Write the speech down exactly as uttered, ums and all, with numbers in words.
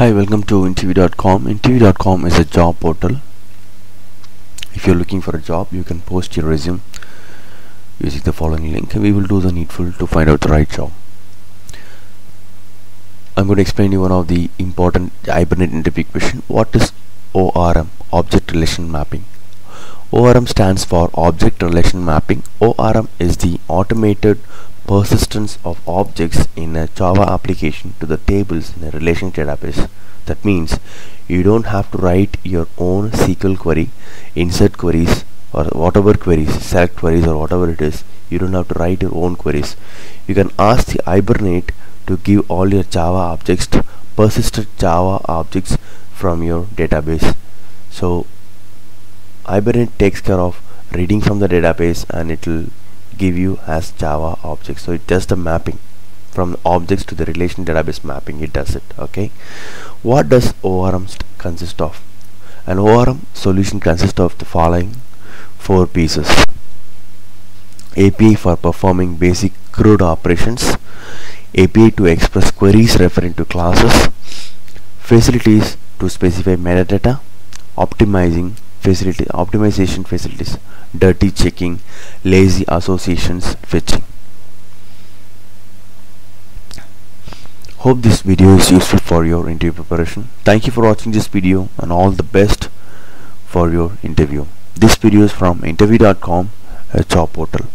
Hi, welcome to Interview dot com. Interview dot com is a job portal. If you're looking for a job, you can post your resume using the following link. We will do the needful to find out the right job. I'm going to explain to you one of the important Hibernate interview question. What is O R M? Object Relation Mapping. O R M stands for Object Relation Mapping. O R M is the automated persistence of objects in a Java application to the tables in a relational database. That means you don't have to write your own S Q L query, insert queries or whatever queries, select queries or whatever it is. You don't have to write your own queries. You can ask the Hibernate to give all your Java objects, persisted Java objects from your database. So Hibernate takes care of reading from the database and it will give you as Java objects. So it does the mapping from objects to the relation database mapping. It does it. Okay, what does O R M consist of? An O R M solution consists of the following four pieces: A P I for performing basic CRUD operations, A P I to express queries referring to classes, facilities to specify metadata, optimizing facility optimization facilities, dirty checking, lazy associations, fetching. Hope this video is useful for your interview preparation. Thank you for watching this video and all the best for your interview. This video is from Interview dot com, a job portal.